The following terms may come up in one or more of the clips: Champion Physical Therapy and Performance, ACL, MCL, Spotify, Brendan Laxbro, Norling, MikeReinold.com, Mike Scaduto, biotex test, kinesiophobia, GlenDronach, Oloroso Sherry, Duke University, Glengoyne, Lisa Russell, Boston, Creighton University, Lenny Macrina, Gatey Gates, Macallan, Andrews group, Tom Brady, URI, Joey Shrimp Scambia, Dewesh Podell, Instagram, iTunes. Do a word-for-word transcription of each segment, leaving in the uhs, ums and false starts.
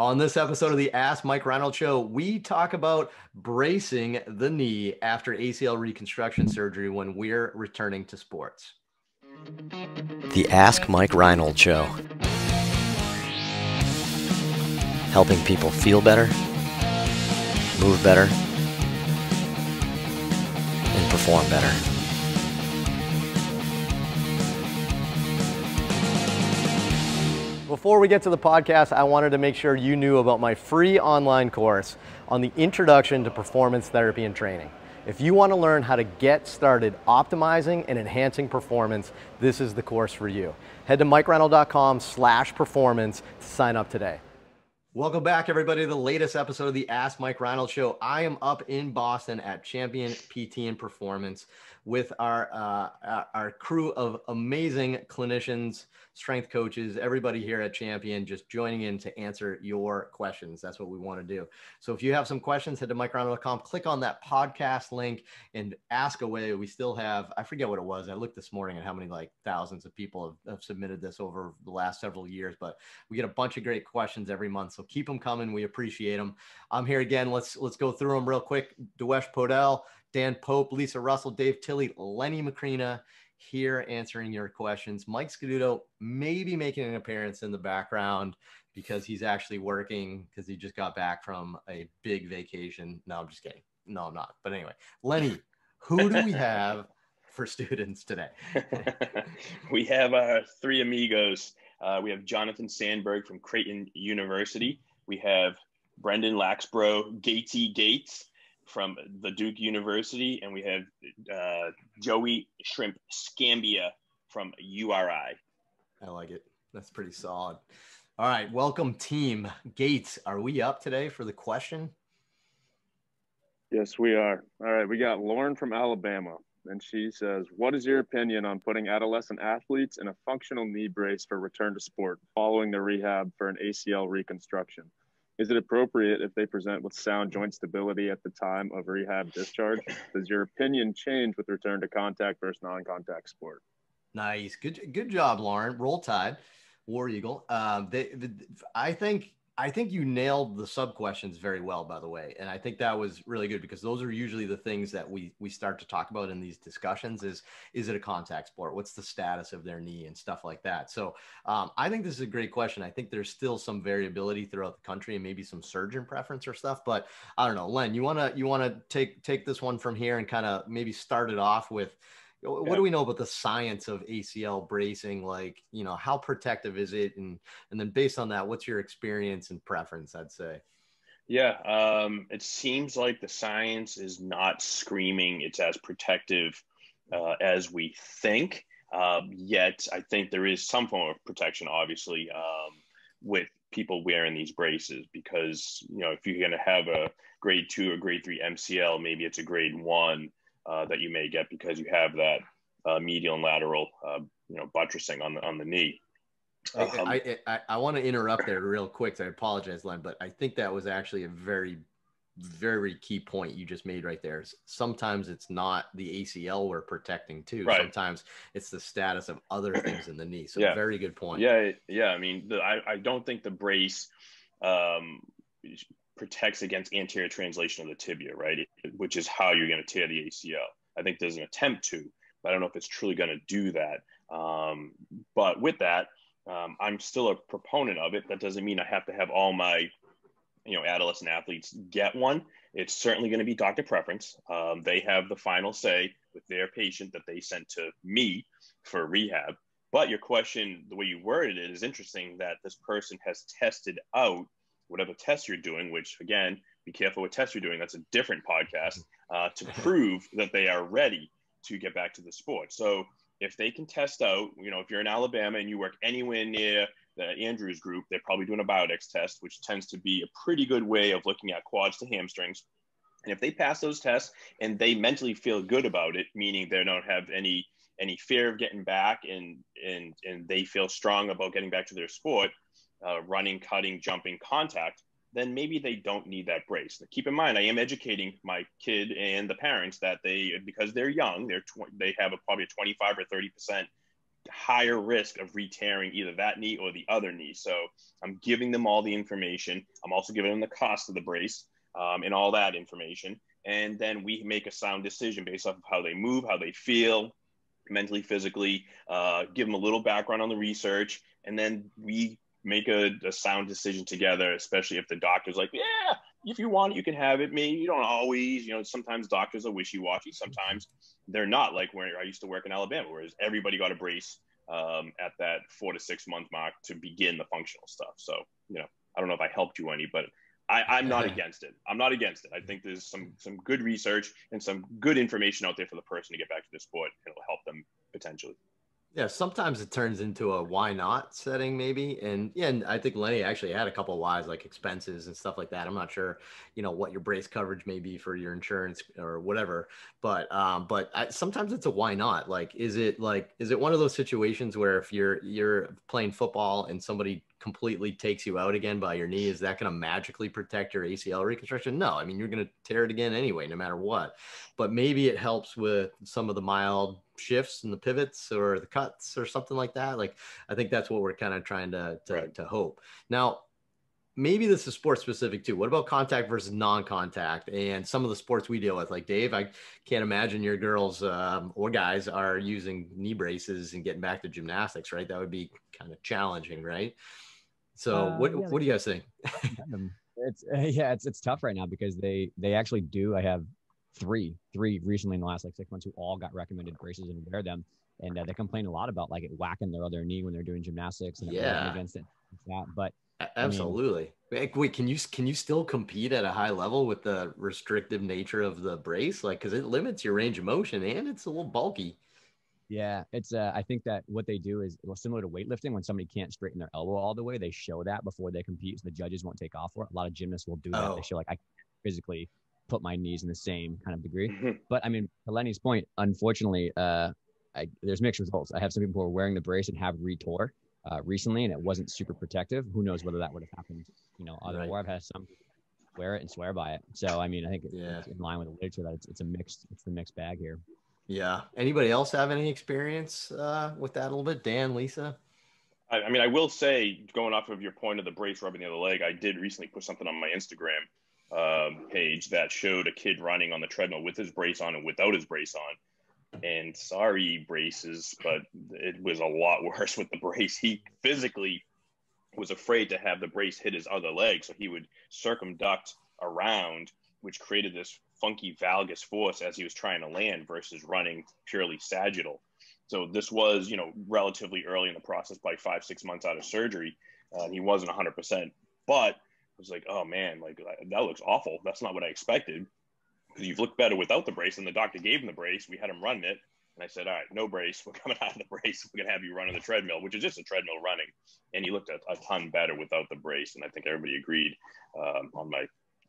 On this episode of the Ask Mike Reinold Show, we talk about bracing the knee after A C L reconstruction surgery when we're returning to sports. The Ask Mike Reinold Show. Helping people feel better, move better, and perform better. Before we get to the podcast, I wanted to make sure you knew about my free online course on the Introduction to Performance Therapy and Training. If you want to learn how to get started optimizing and enhancing performance, this is the course for you. Head to Mike Reinold dot com slash performance to sign up today. Welcome back, everybody, to the latest episode of the Ask Mike Reinold Show. I am up in Boston at Champion P T and Performance with our uh, our crew of amazing clinicians, strength coaches, everybody here at Champion just joining in to answer your questions. That's what we want to do. So if you have some questions, head to Mike Reinold dot com, click on that podcast link and ask away. We still have, I forget what it was. I looked this morning at how many like thousands of people have, have submitted this over the last several years, but we get a bunch of great questions every month. So So keep them coming. We appreciate them. I'm here again. Let's let's go through them real quick. Dewesh Podell, Dan Pope, Lisa Russell, Dave Tilley, Lenny Macrina here answering your questions. Mike Scaduto maybe making an appearance in the background because he's actually working because he just got back from a big vacation. No, I'm just kidding. No, I'm not. But anyway, Lenny, who do we have for students today? We have our three amigos. Uh, we have Jonathan Sandberg from Creighton University. We have Brendan Laxbro, Gatey Gates from the Duke University. And we have uh, Joey Shrimp Scambia from U R I. I like it. That's pretty solid. All right. Welcome, team. Gates, are we up today for the question? Yes, we are. All right. We got Lauren from Alabama. And she says, what is your opinion on putting adolescent athletes in a functional knee brace for return to sport following their rehab for an A C L reconstruction? Is it appropriate if they present with sound joint stability at the time of rehab discharge? Does your opinion change with return to contact versus non-contact sport? Nice. Good good job, Lauren. Roll Tide, War Eagle. Uh, they, they, I think... I think you nailed the sub questions very well, by the way. And I think that was really good because those are usually the things that we, we start to talk about in these discussions is, is it a contact sport? What's the status of their knee and stuff like that? So um, I think this is a great question. I think there's still some variability throughout the country and maybe some surgeon preference or stuff, but I don't know, Len, you want to, you want to take, take this one from here and kind of maybe start it off with, what yeah. do we know about the science of A C L bracing? Like, you know, how protective is it? And and then based on that, what's your experience and preference, I'd say? Yeah, um, it seems like the science is not screaming it's as protective uh, as we think. Um, yet I think there is some form of protection, obviously, um, with people wearing these braces because, you know, if you're going to have a grade two or grade three M C L, maybe it's a grade one. Uh, that you may get because you have that uh, medial and lateral, uh, you know, buttressing on the on the knee. Um, I I, I, I want to interrupt there real quick. So I apologize, Len, but I think that was actually a very, very key point you just made right there. Sometimes it's not the A C L we're protecting too. Right. Sometimes it's the status of other things in the knee. So yeah. Very good point. Yeah, yeah. I mean, the, I I don't think the brace. Um, protects against anterior translation of the tibia, right? Which is how you're going to tear the A C L. I think there's an attempt to, but I don't know if it's truly going to do that. Um, but with that, um, I'm still a proponent of it. That doesn't mean I have to have all my, you know, adolescent athletes get one. It's certainly going to be doctor preference. Um, they have the final say with their patient that they sent to me for rehab. But your question, the way you worded it is interesting that this person has tested out whatever test you're doing, which again, be careful what test you're doing. That's a different podcast uh, to prove that they are ready to get back to the sport. So if they can test out, you know, if you're in Alabama and you work anywhere near the Andrews group, they're probably doing a biotex test, which tends to be a pretty good way of looking at quads to hamstrings. And if they pass those tests and they mentally feel good about it, meaning they don't have any, any fear of getting back and, and, and they feel strong about getting back to their sport, Uh, running, cutting, jumping, contact, then maybe they don't need that brace. Now, keep in mind, I am educating my kid and the parents that they, because they're young, they're tw they have a, probably a twenty-five or thirty percent higher risk of re-tearing either that knee or the other knee. So I'm giving them all the information. I'm also giving them the cost of the brace um, and all that information. And then we make a sound decision based off of how they move, how they feel, mentally, physically, uh, give them a little background on the research. And then we make a, a sound decision together, especially if the doctor's like, yeah, if you want it, you can have it. Me, you don't always, you know, sometimes doctors are wishy-washy. Sometimes they're not, like where I used to work in Alabama, whereas everybody got a brace um, at that four to six month mark to begin the functional stuff. So, you know, I don't know if I helped you any, but I, I'm not against it. I'm not against it. I think there's some, some good research and some good information out there for the person to get back to the sport. It'll help them potentially. Yeah, sometimes it turns into a why not setting maybe. And yeah, and I think Lenny actually had a couple of whys, like expenses and stuff like that. I'm not sure, you know, what your brace coverage may be for your insurance or whatever. But um, but I, sometimes it's a why not. Like, is it like, is it one of those situations where if you're you're playing football and somebody completely takes you out again by your knee, is that going to magically protect your A C L reconstruction? No, I mean, you're going to tear it again anyway, no matter what. But maybe it helps with some of the mild shifts and the pivots or the cuts or something like that. Like, I think that's what we're kind of trying to, to, right. to hope. Now, maybe this is sport specific too. What about contact versus non-contact and some of the sports we deal with? Like, Dave, I can't imagine your girls um, or guys are using knee braces and getting back to gymnastics, right? That would be kind of challenging, right? So what, uh, yeah, what do you guys think? it's uh, yeah, it's, it's tough right now because they, they actually do. I have three, three recently in the last like six months who all got recommended braces and wear them. And uh, they complain a lot about like it whacking their other knee when they're doing gymnastics and yeah. against it. That, but absolutely. I mean, wait, can you, can you still compete at a high level with the restrictive nature of the brace? Like, cause it limits your range of motion and it's a little bulky. Yeah, it's. Uh, I think that what they do is well, similar to weightlifting. When somebody can't straighten their elbow all the way, they show that before they compete, so the judges won't take off for it. A lot of gymnasts will do that. Oh. They show like I can't physically put my knees in the same kind of degree. Mm-hmm. But I mean, to Lenny's point, unfortunately, uh, I, there's mixed results. I have some people who are wearing the brace and have re-tore uh, recently, and it wasn't super protective. Who knows whether that would have happened? You know, other right. I've had some wear it and swear by it. So I mean, I think yeah. it's in line with the literature that it's, it's a mixed, it's the mixed bag here. Yeah. Anybody else have any experience uh, with that a little bit? Dan, Lisa? I, I mean, I will say, going off of your point of the brace rubbing the other leg, I did recently put something on my Instagram um, page that showed a kid running on the treadmill with his brace on and without his brace on. And sorry, braces, but it was a lot worse with the brace. He physically was afraid to have the brace hit his other leg, so he would circumduct around, which created this funky valgus force as he was trying to land versus running purely sagittal. So this was, you know, relatively early in the process, by five, six months out of surgery. Uh, he wasn't one hundred percent, but I was like, oh man, like that looks awful. That's not what I expected, because you've looked better without the brace. And the doctor gave him the brace. We had him run it. And I said, all right, no brace. We're coming out of the brace. We're going to have you run on the treadmill, which is just a treadmill running. And he looked a, a ton better without the brace. And I think everybody agreed um, on my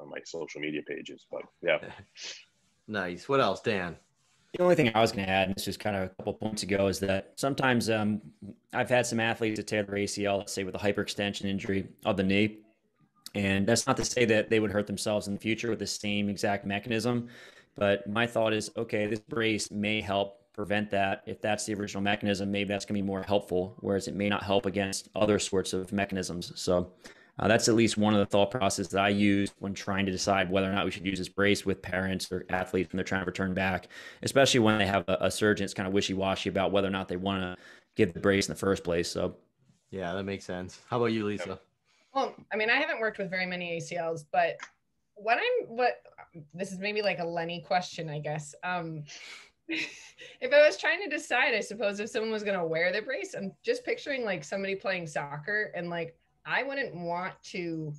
on my social media pages, but yeah. Nice. What else, Dan? The only thing I was going to add, and this was kind of a couple points ago, is that sometimes um, I've had some athletes that tear their A C L, let's say with a hyperextension injury of the knee. And that's not to say that they would hurt themselves in the future with the same exact mechanism. But my thought is, okay, this brace may help prevent that. If that's the original mechanism, maybe that's going to be more helpful, whereas it may not help against other sorts of mechanisms. So Uh, that's at least one of the thought processes that I use when trying to decide whether or not we should use this brace with parents or athletes when they're trying to return back, especially when they have a, a surgeon that's kind of wishy-washy about whether or not they want to give the brace in the first place. So, yeah, that makes sense. How about you, Lisa? Well, I mean, I haven't worked with very many A C Ls, but what I'm, what this is maybe like a Lenny question, I guess. Um, if I was trying to decide, I suppose, if someone was going to wear the brace, I'm just picturing like somebody playing soccer and like, I wouldn't want to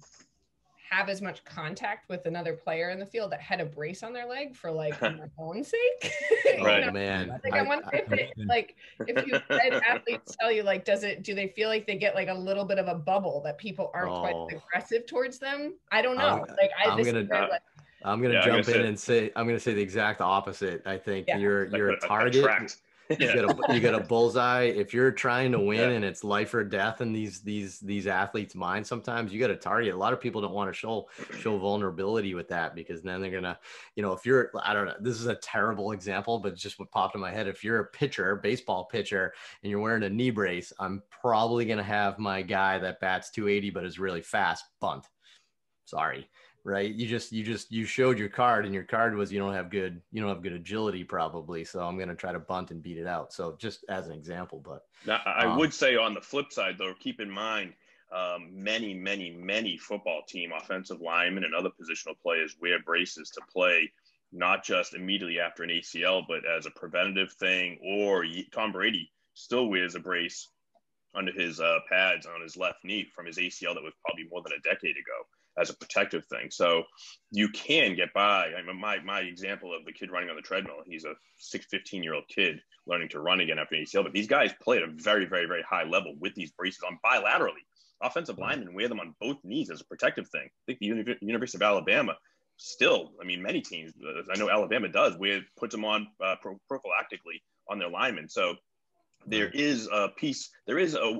have as much contact with another player in the field that had a brace on their leg for like my own sake. Right, you know? Man. Like I, I wonder I, if it, like if you had athletes tell you like, does it, do they feel like they get like a little bit of a bubble that people aren't oh. quite aggressive towards them? I don't know. I'm, like I I'm gonna uh, like, I'm gonna yeah, jump I'm gonna in say, and say I'm gonna say the exact opposite. I think yeah. you're like you're a, a target. A Yeah. You get a, you get a bullseye. If you're trying to win, yeah, and it's life or death in these these these athletes' minds, sometimes you got to target. A lot of people don't want to show show vulnerability with that, because then they're gonna, you know, if you're, I don't know, this is a terrible example, but just what popped in my head. If you're a pitcher, baseball pitcher, and you're wearing a knee brace, I'm probably gonna have my guy that bats two eighty but is really fast bunt. Sorry. Right. You just, you just, you showed your card, and your card was, you don't have good, you don't have good agility probably. So I'm going to try to bunt and beat it out. So just as an example, but now, I um, would say on the flip side though, keep in mind, um, many, many, many football team offensive linemen and other positional players wear braces to play, not just immediately after an A C L, but as a preventative thing. Or Tom Brady still wears a brace under his uh, pads on his left knee from his A C L that was probably more than a decade ago, as a protective thing. So you can get by. I mean, my, my example of the kid running on the treadmill, he's a six, fifteen year old kid learning to run again after an A C L, but these guys play at a very, very, very high level with these braces on bilaterally. Offensive linemen wear them on both knees as a protective thing. I think the Uni- University of Alabama still, I mean, many teams, I know Alabama does, wear, puts them on uh, pro- prophylactically on their linemen. So there is a piece, there is a,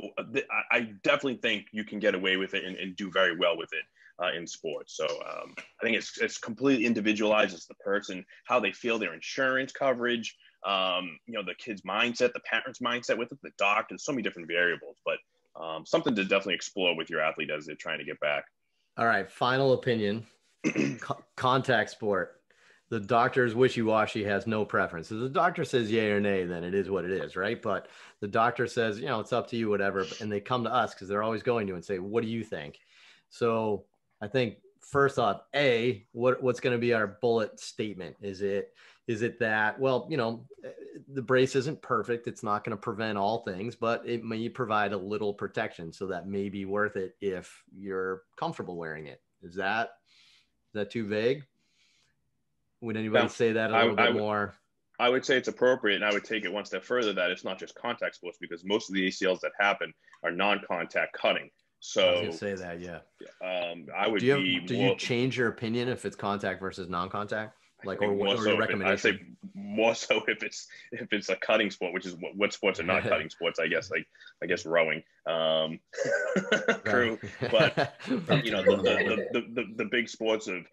I definitely think you can get away with it and, and do very well with it. Uh, in sports. So um, I think it's it's completely individualized. It's the person, how they feel, their insurance coverage, um, you know, the kid's mindset, the parent's mindset with it, the doctor, so many different variables, but um, something to definitely explore with your athlete as they're trying to get back. All right. Final opinion, Co- contact sport. The doctor's wishy-washy, has no preference. If the doctor says yay or nay, then it is what it is, right? But the doctor says, you know, it's up to you, whatever. And they come to us because they're always going to and say, what do you think? So I think first off, A, what, what's going to be our bullet statement? Is it, is it that, well, you know, the brace isn't perfect. It's not going to prevent all things, but it may provide a little protection. So that may be worth it if you're comfortable wearing it. Is that, is that too vague? Would anybody no, say that a little I, bit I would, more? I would say it's appropriate. And I would take it one step further that it's not just contact sports, because most of the A C Ls that happen are non-contact cutting. So I was gonna say that, yeah. Um, I would. Do you, be do more, you change your opinion if it's contact versus non-contact, like, or what? So I say more so if it's if it's a cutting sport, which is what, what sports are not cutting sports, I guess. Like I guess rowing, um, true. But you know, the the, the the the big sports of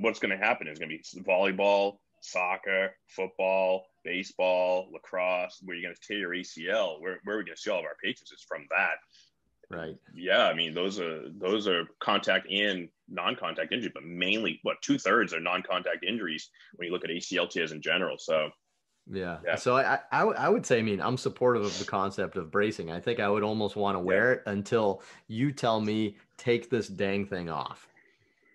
what's going to happen is going to be volleyball, soccer, football, baseball, lacrosse. Where you're going to tear your A C L. Where where we're going to see all of our patients is from that. Right. Yeah. I mean, those are, those are contact and non-contact injuries, but mainly what two thirds are non-contact injuries when you look at A C L tears in general. So, yeah. yeah. So I, I, I would say, I mean, I'm supportive of the concept of bracing. I think I would almost want to wear yeah. it until you tell me, take this dang thing off.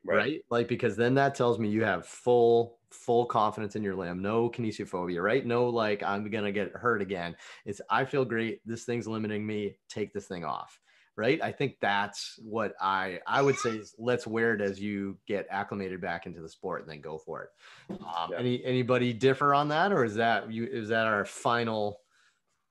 Right. right. Like, because then that tells me you have full, full confidence in your limb, no kinesiophobia, right? No, like I'm going to get hurt again. It's, I feel great. This thing's limiting me. Take this thing off. Right. I think that's what I, I would say is let's wear it as you get acclimated back into the sport and then go for it. Um, yeah. Any, anybody differ on that? Or is that you, is that our final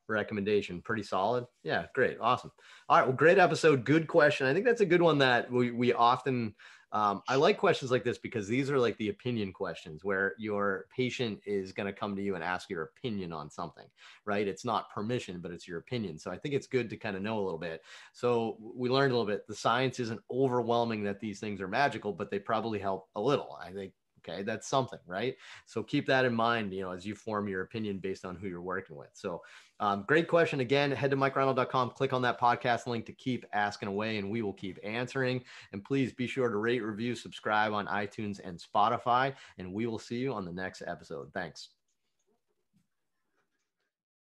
recommendation? Pretty solid. Yeah. Great. Awesome. All right. Well, great episode. Good question. I think that's a good one that we, we often, um, I like questions like this because these are like the opinion questions where your patient is going to come to you and ask your opinion on something, right? It's not permission, but it's your opinion. So I think it's good to kind of know a little bit. So we learned a little bit. The science isn't overwhelming that these things are magical, but they probably help a little. I think, okay, that's something, right? So keep that in mind, you know, as you form your opinion based on who you're working with. So um, great question. Again, head to Mike Reinold dot com, click on that podcast link to keep asking away, and we will keep answering. And please be sure to rate, review, subscribe on iTunes and Spotify, and we will see you on the next episode. Thanks.